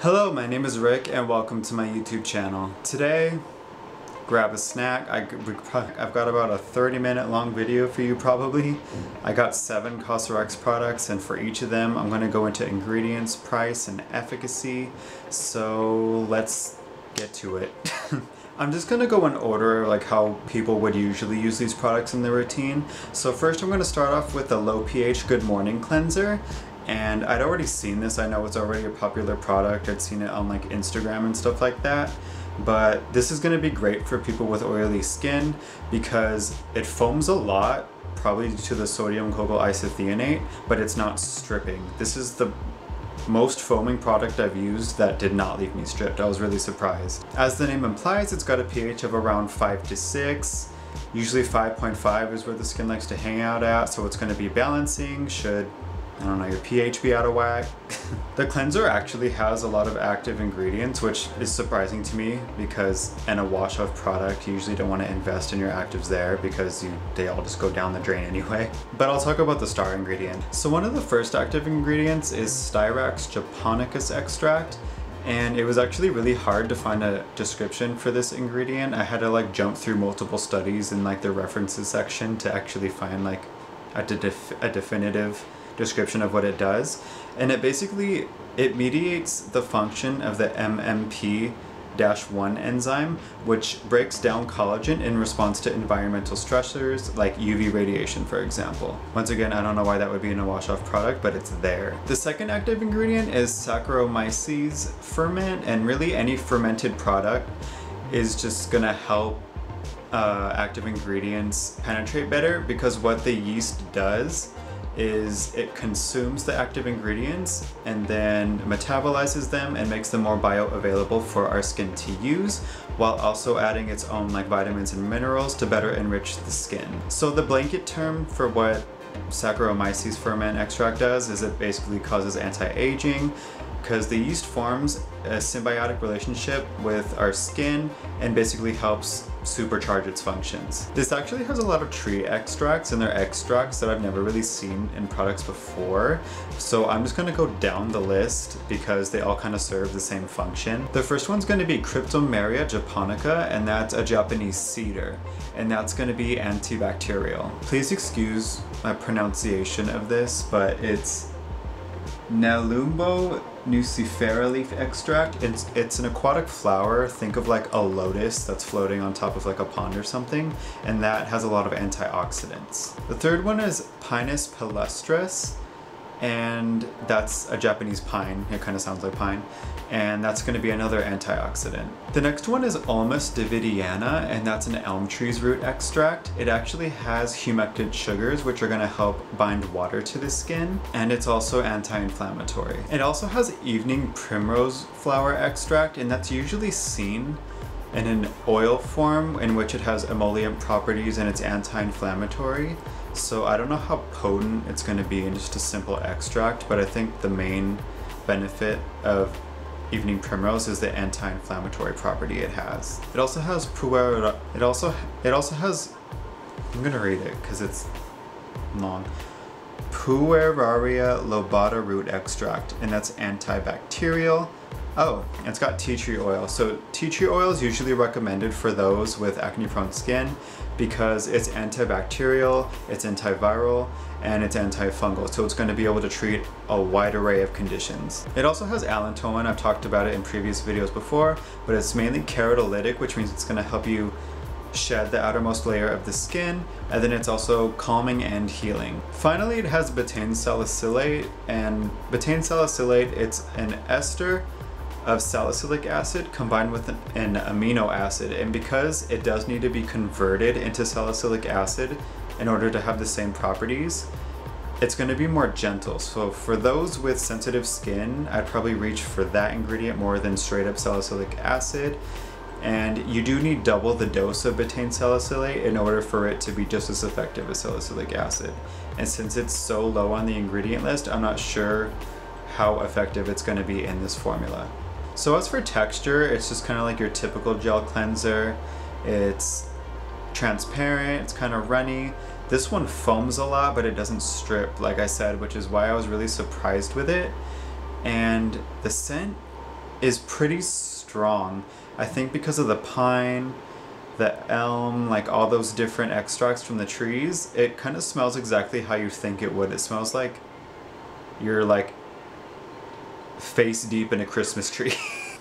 Hello, my name is Rick and welcome to my YouTube channel. Today, grab a snack. I've got about a 30-minute long video for you probably. I got 7 Cosrx products, and for each of them I'm going to go into ingredients, price, and efficacy. So let's get to it. I'm just going to go in order like how people would usually use these products in their routine. So first I'm going to start off with the Low pH Good Morning Cleanser. And I'd already seen this. I know it's already a popular product. I'd seen it on like Instagram and stuff like that. But this is going to be great for people with oily skin because it foams a lot, probably due to the sodium cobalt isothianate, but it's not stripping. This is the most foaming product I've used that did not leave me stripped. I was really surprised. As the name implies, it's got a pH of around 5 to 6. Usually 5.5 is where the skin likes to hang out at, so it's going to be balancing should, I don't know, your pH be out of whack. The cleanser actually has a lot of active ingredients, which is surprising to me because in a wash-off product, you usually don't want to invest in your actives there because they all just go down the drain anyway. But I'll talk about the star ingredient. So one of the first active ingredients is Styrax japonicus extract. And it was actually really hard to find a description for this ingredient. I had to like jump through multiple studies in like the references section to actually find like a definitive description of what it does, and it basically mediates the function of the MMP-1 enzyme, which breaks down collagen in response to environmental stressors like UV radiation, for example. Once again, I don't know why that would be in a wash-off product, but it's there. The second active ingredient is Saccharomyces ferment, and really any fermented product is just gonna help active ingredients penetrate better, because what the yeast does is it consumes the active ingredients and then metabolizes them and makes them more bioavailable for our skin to use, while also adding its own like vitamins and minerals to better enrich the skin. So the blanket term for what Saccharomyces ferment extract does is it basically causes anti-aging, because the yeast forms a symbiotic relationship with our skin and basically helps supercharge its functions. This actually has a lot of tree extracts, and they're extracts that I've never really seen in products before. So I'm just gonna go down the list because they all kind of serve the same function. The first one's gonna be Cryptomeria japonica, and that's a Japanese cedar, and that's gonna be antibacterial. Please excuse my pronunciation of this, but it's Nelumbo nucifera leaf extract. It's an aquatic flower. Think of like a lotus that's floating on top of like a pond or something, and that has a lot of antioxidants. The third one is Pinus palustris, and that's a Japanese pine. It kind of sounds like pine, and that's going to be another antioxidant. The next one is Ulmus davidiana, and that's an elm tree's root extract. It actually has humectant sugars, which are going to help bind water to the skin, and it's also anti-inflammatory. It also has evening primrose flower extract, and that's usually seen in an oil form, in which it has emollient properties and it's anti-inflammatory. So I don't know how potent it's going to be in just a simple extract, but I think the main benefit of evening primrose is the anti-inflammatory property it has. It also has Pueraria. It also has, I'm going to read it because it's long, Pueraria lobata root extract, and that's antibacterial. Oh, it's got tea tree oil. So tea tree oil is usually recommended for those with acne-prone skin because it's antibacterial, it's antiviral, and it's antifungal. So it's going to be able to treat a wide array of conditions. It also has allantoin. I've talked about it in previous videos before, but it's mainly keratolytic, which means it's going to help you shed the outermost layer of the skin, and then it's also calming and healing. Finally, it has betaine salicylate, and betaine salicylate, it's an ester of salicylic acid combined with an amino acid, and because it does need to be converted into salicylic acid in order to have the same properties, it's going to be more gentle. So for those with sensitive skin, I'd probably reach for that ingredient more than straight up salicylic acid, and you do need double the dose of betaine salicylate in order for it to be just as effective as salicylic acid. And since it's so low on the ingredient list, I'm not sure how effective it's going to be in this formula. So as for texture, it's just kind of like your typical gel cleanser. It's transparent, it's kind of runny. This one foams a lot, but it doesn't strip, like I said, which is why I was really surprised with it. And the scent is pretty strong. I think because of the pine, the elm, like all those different extracts from the trees, it kind of smells exactly how you think it would. It smells like you're like face deep in a Christmas tree.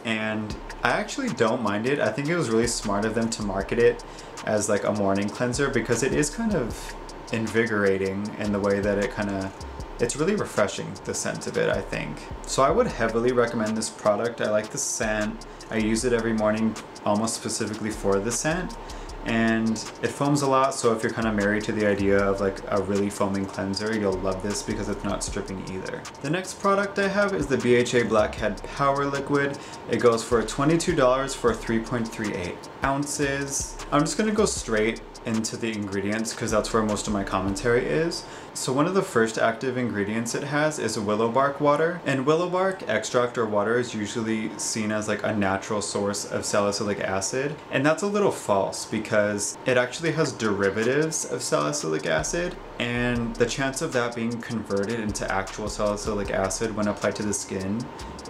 And I actually don't mind it. I think it was really smart of them to market it as like a morning cleanser because it is kind of invigorating in the way that it kind of, it's really refreshing, the scent of it, I think. So I would heavily recommend this product. I like the scent. I use it every morning almost specifically for the scent. And it foams a lot, so if you're kind of married to the idea of like a really foaming cleanser, you'll love this because it's not stripping either. The next product I have is the BHA Blackhead Power Liquid. It goes for $22 for 3.38 ounces. I'm just gonna go straight into the ingredients because that's where most of my commentary is. So one of the first active ingredients it has is willow bark water. And willow bark extract or water is usually seen as like a natural source of salicylic acid. And that's a little false because it actually has derivatives of salicylic acid. And the chance of that being converted into actual salicylic acid when applied to the skin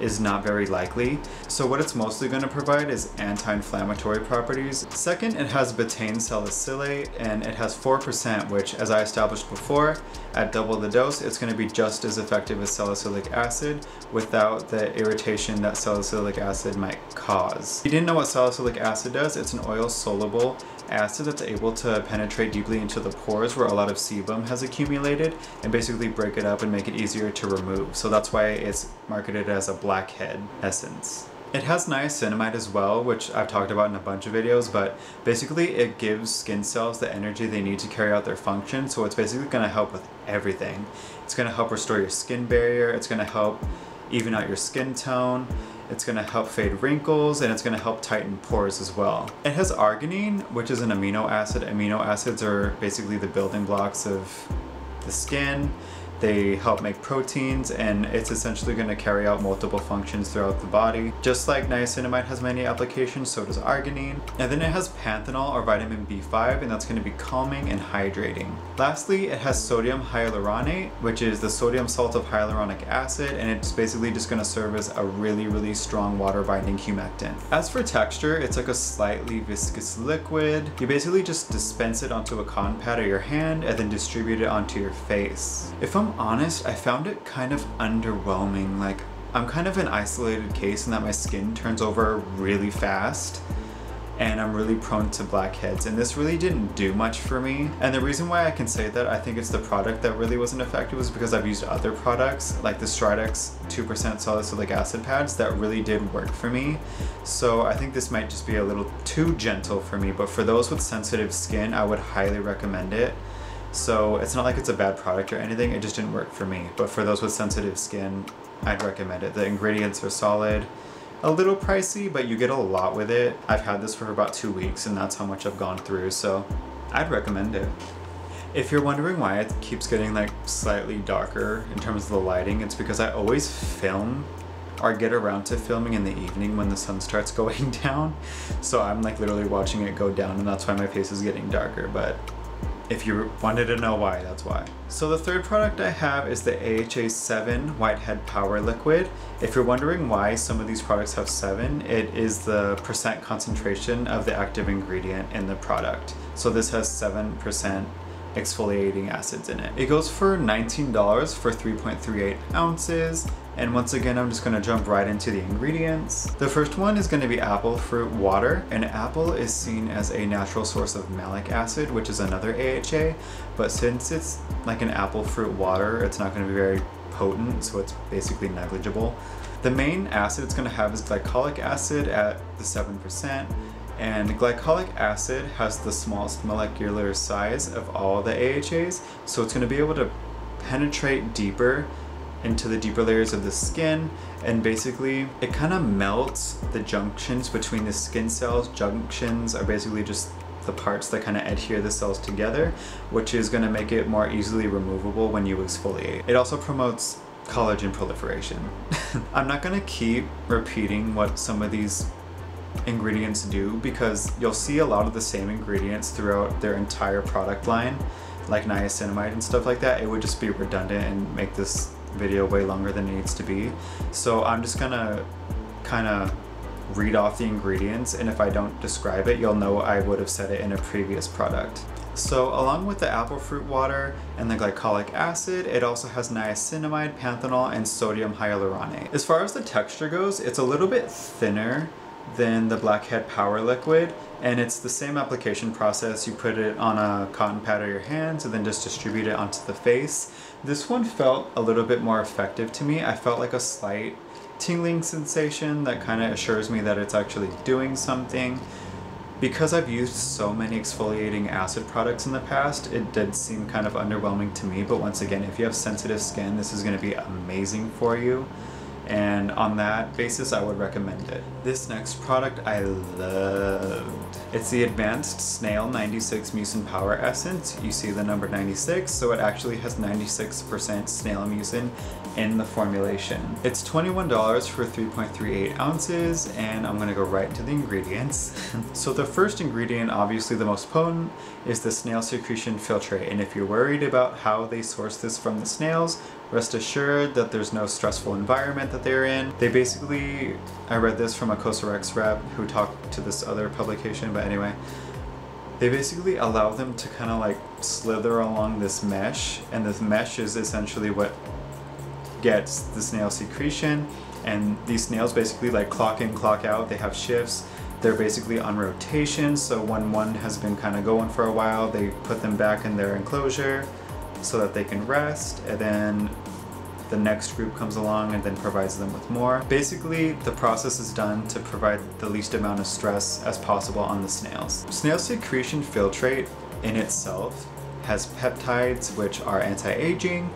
is not very likely. So what it's mostly going to provide is anti-inflammatory properties. Second, it has betaine salicylate and it has 4%, which, as I established before, at double the dose, it's going to be just as effective as salicylic acid without the irritation that salicylic acid might cause. If you didn't know what salicylic acid does, it's an oil-soluble acid that's able to penetrate deeply into the pores where a lot of sebum has accumulated and basically break it up and make it easier to remove. So that's why it's marketed as a blackhead essence. It has niacinamide as well, which I've talked about in a bunch of videos, but basically it gives skin cells the energy they need to carry out their function. So it's basically going to help with everything. It's going to help restore your skin barrier. It's going to help even out your skin tone. It's going to help fade wrinkles, and it's going to help tighten pores as well. It has arginine, which is an amino acid. Amino acids are basically the building blocks of the skin. They help make proteins, and it's essentially going to carry out multiple functions throughout the body. Just like niacinamide has many applications, so does arginine. And then it has panthenol or vitamin B5, and that's going to be calming and hydrating. Lastly, it has sodium hyaluronate, which is the sodium salt of hyaluronic acid, and it's basically just going to serve as a really, really strong water-binding humectant. As for texture, it's like a slightly viscous liquid. You basically just dispense it onto a cotton pad or your hand, and then distribute it onto your face. If I'm honest, I found it kind of underwhelming. Like, I'm kind of an isolated case in that my skin turns over really fast and I'm really prone to blackheads, and this really didn't do much for me. And the reason why I can say that I think it's the product that really wasn't effective is because I've used other products like the Stridex 2% salicylic acid pads that really did work for me. So I think this might just be a little too gentle for me, but for those with sensitive skin, I would highly recommend it. So it's not like it's a bad product or anything, it just didn't work for me. But for those with sensitive skin, I'd recommend it. The ingredients are solid, a little pricey, but you get a lot with it. I've had this for about 2 weeks, and that's how much I've gone through, so I'd recommend it. If you're wondering why it keeps getting like slightly darker in terms of the lighting, it's because I always film or get around to filming in the evening when the sun starts going down. So I'm like literally watching it go down, and that's why my face is getting darker. But if you wanted to know why, that's why. So the third product I have is the AHA 7 Whitehead Power Liquid. If you're wondering why some of these products have 7, it is the percent concentration of the active ingredient in the product. So this has 7% exfoliating acids in it. It goes for $19 for 3.38 ounces. And once again, I'm just gonna jump right into the ingredients. The first one is gonna be apple fruit water. And apple is seen as a natural source of malic acid, which is another AHA. But since it's like an apple fruit water, it's not gonna be very potent, so it's basically negligible. The main acid it's gonna have is glycolic acid at the 7%. And glycolic acid has the smallest molecular size of all the AHAs, so it's gonna be able to penetrate deeper into the deeper layers of the skin, and basically it kind of melts the junctions between the skin cells. Junctions are basically just the parts that kind of adhere the cells together, which is going to make it more easily removable when you exfoliate. It also promotes collagen proliferation. I'm not going to keep repeating what some of these ingredients do, because you'll see a lot of the same ingredients throughout their entire product line, like niacinamide and stuff like that. It would just be redundant and make this video way longer than it needs to be. So I'm just gonna kind of read off the ingredients, and if I don't describe it, you'll know I would have said it in a previous product. So along with the apple fruit water and the glycolic acid, it also has niacinamide, panthenol, and sodium hyaluronate. As far as the texture goes, it's a little bit thinner than the Blackhead Power Liquid, and it's the same application process. You put it on a cotton pad of your hands and then just distribute it onto the face. This one felt a little bit more effective to me. I felt like a slight tingling sensation that kind of assures me that it's actually doing something. Because I've used so many exfoliating acid products in the past, it did seem kind of underwhelming to me, but once again, if you have sensitive skin, this is going to be amazing for you. And on that basis, I would recommend it. This next product I loved. It's the Advanced Snail 96 Mucin Power Essence. You see the number 96, so it actually has 96% snail mucin in the formulation. It's $21 for 3.38 ounces, and I'm gonna go right to the ingredients. So the first ingredient, obviously the most potent, is the snail secretion filtrate. And if you're worried about how they source this from the snails, rest assured that there's no stressful environment that they're in. They basically, I read this from a Cosrx rep who talked to this other publication, but anyway, they basically allow them to kind of like slither along this mesh, and this mesh is essentially what gets the snail secretion. And these snails basically like clock in, clock out, they have shifts. They're basically on rotation, so when one has been kind of going for a while, they put them back in their enclosure so that they can rest, and then the next group comes along and then provides them with more. Basically, the process is done to provide the least amount of stress as possible on the snails. Snail secretion filtrate in itself has peptides, which are anti-aging,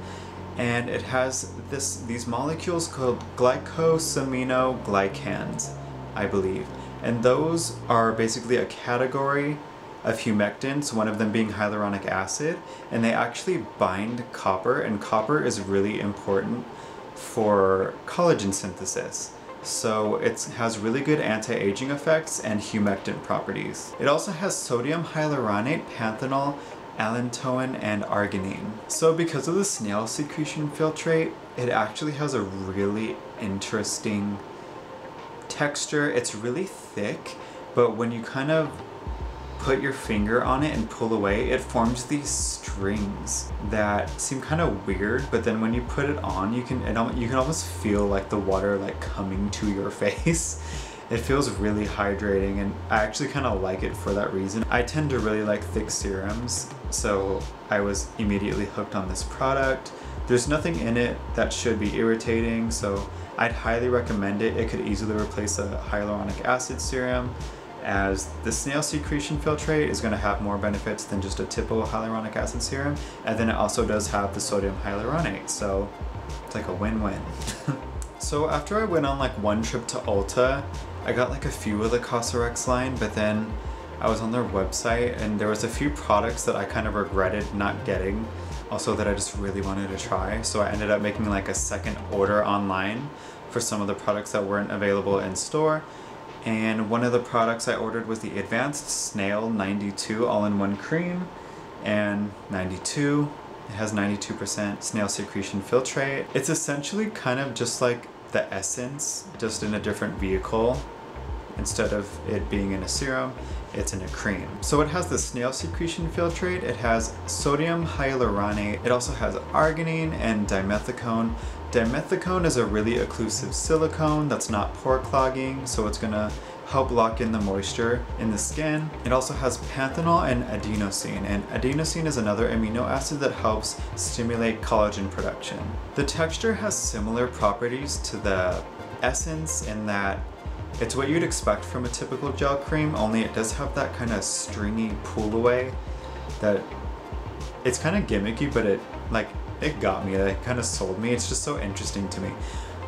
and it has these molecules called glycosaminoglycans, I believe, and those are basically a category of humectants, one of them being hyaluronic acid, and they actually bind copper, and copper is really important for collagen synthesis. So it has really good anti-aging effects and humectant properties. It also has sodium hyaluronate, panthenol, allantoin, and arginine. So because of the snail secretion filtrate, it actually has a really interesting texture. It's really thick, but when you kind of put your finger on it and pull away, it forms these strings that seem kind of weird, but then when you put it on, you can almost feel like the water like coming to your face. It feels really hydrating, and I actually kind of like it for that reason. I tend to really like thick serums, so I was immediately hooked on this product. There's nothing in it that should be irritating, so I'd highly recommend it. It could easily replace a hyaluronic acid serum, as the snail secretion filtrate is going to have more benefits than just a typical hyaluronic acid serum, and then it also does have the sodium hyaluronate, so it's like a win-win. So after I went on like one trip to Ulta, I got like a few of the Cosrx line, but then I was on their website and there was a few products that I kind of regretted not getting, also that I just really wanted to try, so I ended up making like a second order online for some of the products that weren't available in store. And one of the products I ordered was the Advanced Snail 92 All In One Cream, and 92, it has 92% snail secretion filtrate. It's essentially kind of just like the essence, just in a different vehicle. Instead of it being in a serum, it's in a cream. So it has the snail secretion filtrate, it has sodium hyaluronate, it also has arginine and dimethicone. Dimethicone is a really occlusive silicone that's not pore clogging, so it's gonna help lock in the moisture in the skin. It also has panthenol and adenosine is another amino acid that helps stimulate collagen production. The texture has similar properties to the essence in that it's what you'd expect from a typical gel cream, only it does have that kind of stringy pull away that it's kind of gimmicky, but it got me, that kind of sold me. It's just so interesting to me.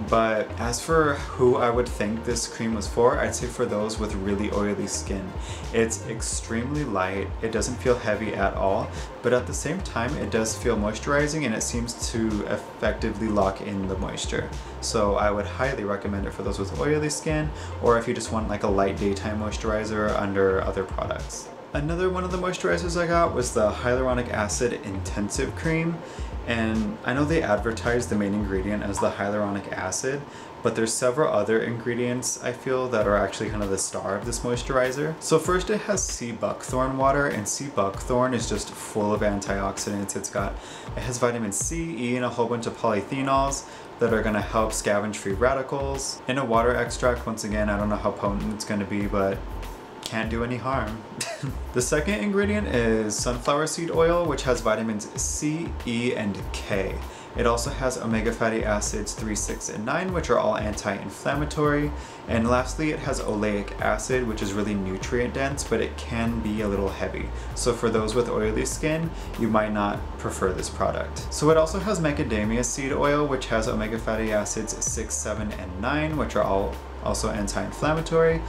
But as for who I would think this cream was for, I'd say for those with really oily skin. It's extremely light, it doesn't feel heavy at all, but at the same time it does feel moisturizing and it seems to effectively lock in the moisture. So I would highly recommend it for those with oily skin, or if you just want like a light daytime moisturizer under other products. Another one of the moisturizers I got was the Hyaluronic Acid Intensive Cream. And I know they advertise the main ingredient as the hyaluronic acid, but there's several other ingredients I feel that are actually kind of the star of this moisturizer. So first it has sea buckthorn water, and sea buckthorn is just full of antioxidants. It has vitamin C, E, and a whole bunch of polyphenols that are going to help scavenge free radicals. In a water extract, once again, I don't know how potent it's going to be, but can't do any harm. The second ingredient is sunflower seed oil, which has vitamins C, E, and K. It also has omega fatty acids 3, 6, and 9, which are all anti-inflammatory. And lastly, it has oleic acid, which is really nutrient dense, but it can be a little heavy. So for those with oily skin, you might not prefer this product. So it also has macadamia seed oil, which has omega fatty acids 6, 7, and 9, which are all also anti-inflammatory.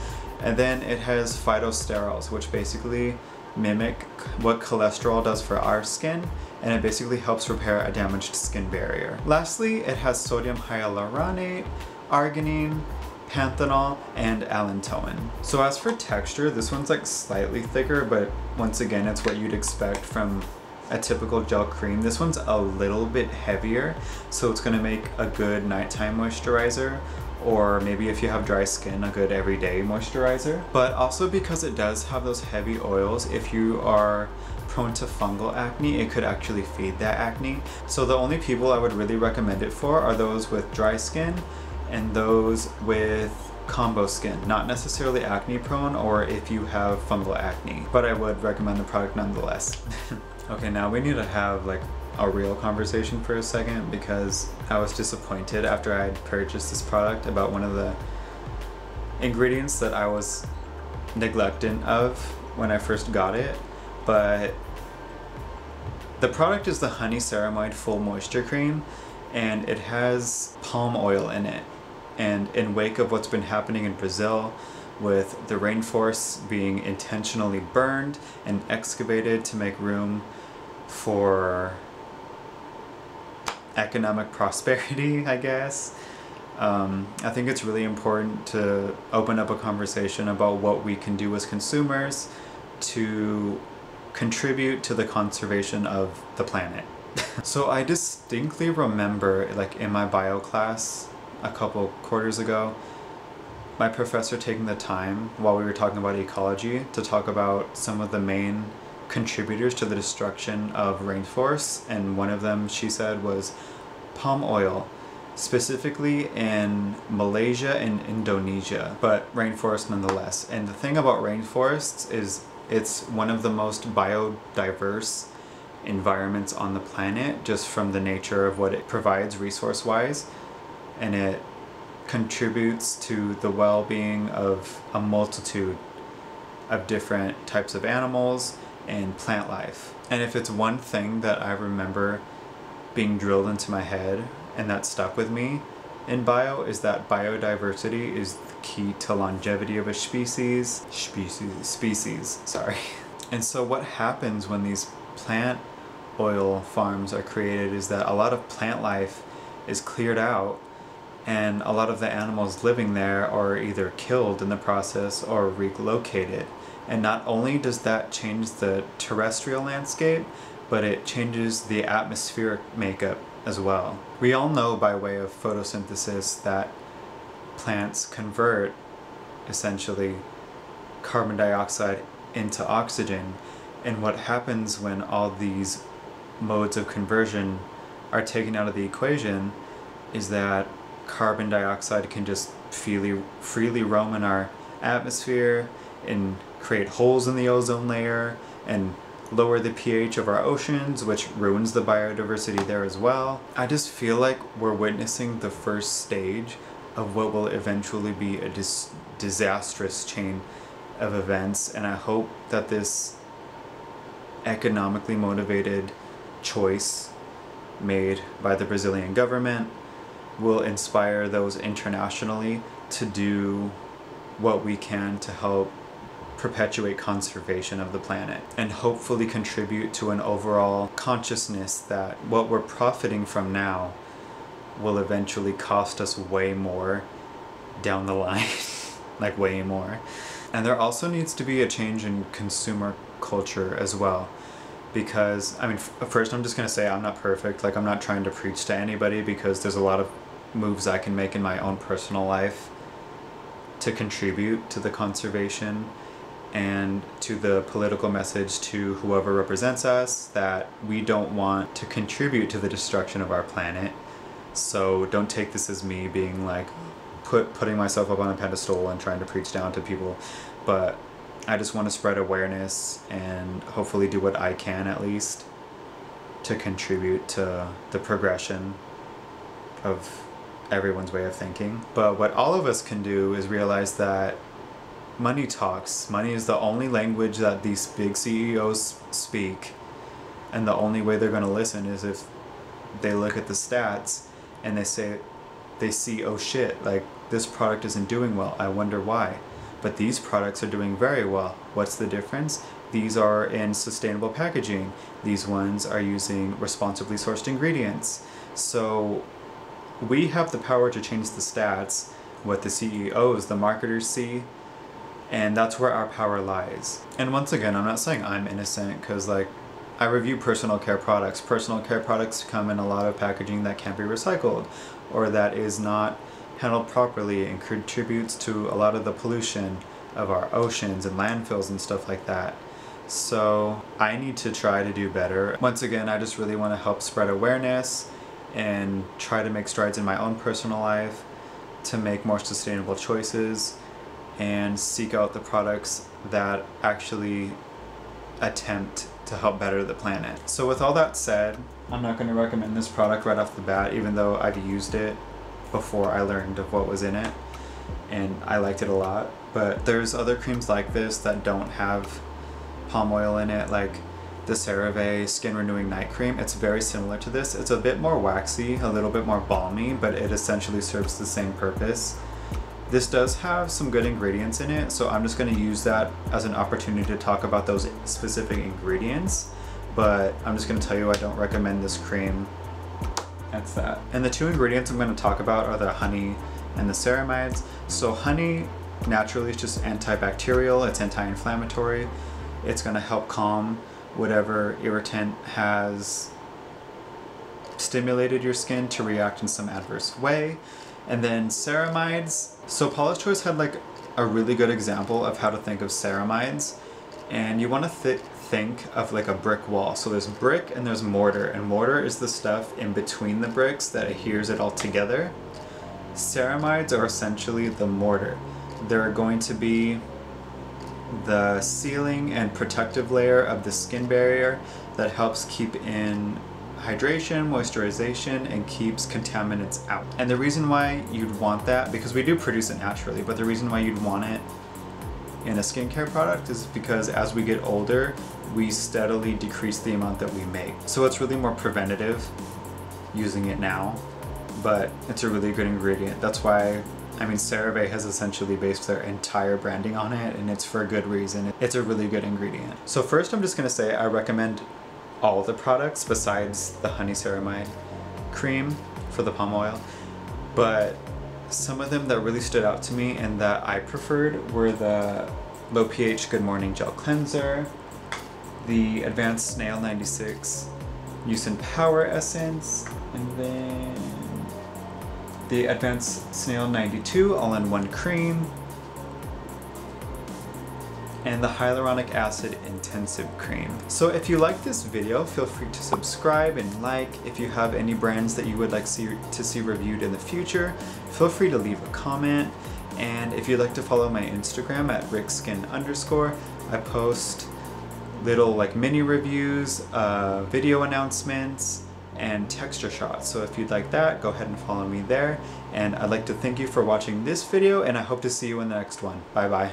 And then it has phytosterols, which basically mimic what cholesterol does for our skin, and it basically helps repair a damaged skin barrier. Lastly, it has sodium hyaluronate, arginine, panthenol, and allantoin. So as for texture, this one's like slightly thicker, but once again, it's what you'd expect from a typical gel cream. This one's a little bit heavier, so it's gonna make a good nighttime moisturizer, or maybe if you have dry skin, a good everyday moisturizer. But also because it does have those heavy oils, if you are prone to fungal acne, it could actually feed that acne. So the only people I would really recommend it for are those with dry skin and those with combo skin, not necessarily acne prone or if you have fungal acne, but I would recommend the product nonetheless. Okay, now we need to have like a real conversation for a second, because I was disappointed after I had purchased this product about one of the ingredients that I was neglectant of when I first got it. But the product is the Honey Ceramide Full Moisture Cream, and it has palm oil in it. And in wake of what's been happening in Brazil with the rainforests being intentionally burned and excavated to make room for economic prosperity, I guess. I think it's really important to open up a conversation about what we can do as consumers to contribute to the conservation of the planet. So I distinctly remember, like in my bio class a couple quarters ago, my professor taking the time while we were talking about ecology to talk about some of the main contributors to the destruction of rainforests, and one of them, she said, was palm oil, specifically in Malaysia and Indonesia, but rainforests nonetheless. And the thing about rainforests is it's one of the most biodiverse environments on the planet, just from the nature of what it provides resource-wise, and it contributes to the well-being of a multitude of different types of animals and plant life. And if it's one thing that I remember being drilled into my head and that stuck with me in bio, is that biodiversity is the key to longevity of a species, sorry. And so what happens when these plant oil farms are created is that a lot of plant life is cleared out, and a lot of the animals living there are either killed in the process or relocated. And not only does that change the terrestrial landscape, but it changes the atmospheric makeup as well. We all know by way of photosynthesis that plants convert, essentially, carbon dioxide into oxygen. And what happens when all these modes of conversion are taken out of the equation is that carbon dioxide can just freely roam in our atmosphere, in create holes in the ozone layer and lower the pH of our oceans, which ruins the biodiversity there as well. I just feel like we're witnessing the first stage of what will eventually be a disastrous chain of events, and I hope that this economically motivated choice made by the Brazilian government will inspire those internationally to do what we can to help perpetuate conservation of the planet and hopefully contribute to an overall consciousness that what we're profiting from now will eventually cost us way more down the line, like way more. And there also needs to be a change in consumer culture as well, because I mean, first I'm just gonna say I'm not perfect. Like, I'm not trying to preach to anybody, because there's a lot of moves I can make in my own personal life to contribute to the conservation and to the political message to whoever represents us that we don't want to contribute to the destruction of our planet. So don't take this as me being like putting myself up on a pedestal and trying to preach down to people, but I just want to spread awareness and hopefully do what I can, at least, to contribute to the progression of everyone's way of thinking. But what all of us can do is realize that money talks. Money is the only language that these big CEOs speak, and the only way they're going to listen is if they look at the stats and they say, they see, oh shit, like, this product isn't doing well, I wonder why. But these products are doing very well. What's the difference? These are in sustainable packaging. These ones are using responsibly sourced ingredients. So we have the power to change the stats, what the CEOs, the marketers see, and that's where our power lies. And once again, I'm not saying I'm innocent, because like, I review personal care products. Personal care products come in a lot of packaging that can't be recycled or that is not handled properly and contributes to a lot of the pollution of our oceans and landfills and stuff like that. So I need to try to do better. Once again, I just really want to help spread awareness and try to make strides in my own personal life to make more sustainable choices and seek out the products that actually attempt to help better the planet. So with all that said, I'm not going to recommend this product right off the bat, even though I've used it before I learned of what was in it and I liked it a lot. But there's other creams like this that don't have palm oil in it, like the CeraVe Skin Renewing Night Cream. It's very similar to this. It's a bit more waxy, a little bit more balmy, but it essentially serves the same purpose. This does have some good ingredients in it, so I'm just going to use that as an opportunity to talk about those specific ingredients, but I'm just going to tell you I don't recommend this cream. That's that. And the two ingredients I'm going to talk about are the honey and the ceramides. So honey naturally is just antibacterial, it's anti-inflammatory. It's going to help calm whatever irritant has stimulated your skin to react in some adverse way. And then ceramides. So Paula's Choice had like a really good example of how to think of ceramides. And you want to think of like a brick wall. So there's brick and there's mortar, and mortar is the stuff in between the bricks that adheres it all together. Ceramides are essentially the mortar. They're going to be the sealing and protective layer of the skin barrier that helps keep in hydration, moisturization, and keeps contaminants out. And the reason why you'd want that, because we do produce it naturally, but the reason why you'd want it in a skincare product is because as we get older, we steadily decrease the amount that we make. So it's really more preventative using it now, but it's a really good ingredient. That's why, I mean, CeraVe has essentially based their entire branding on it, and it's for a good reason. It's a really good ingredient. So first, I'm just gonna say I recommend all the products besides the honey ceramide cream for the palm oil, but some of them that really stood out to me and that I preferred were the Low pH Good Morning Gel Cleanser, the Advanced Snail 96 Mucin Power Essence, and then the Advanced Snail 92 All In One Cream, and the Hyaluronic Acid Intensive Cream. So if you like this video, feel free to subscribe and like. If you have any brands that you would like to see reviewed in the future, feel free to leave a comment. And if you'd like to follow my Instagram at Rickskin_, I post little like mini reviews, video announcements, and texture shots. So if you'd like that, go ahead and follow me there. And I'd like to thank you for watching this video, and I hope to see you in the next one. Bye bye.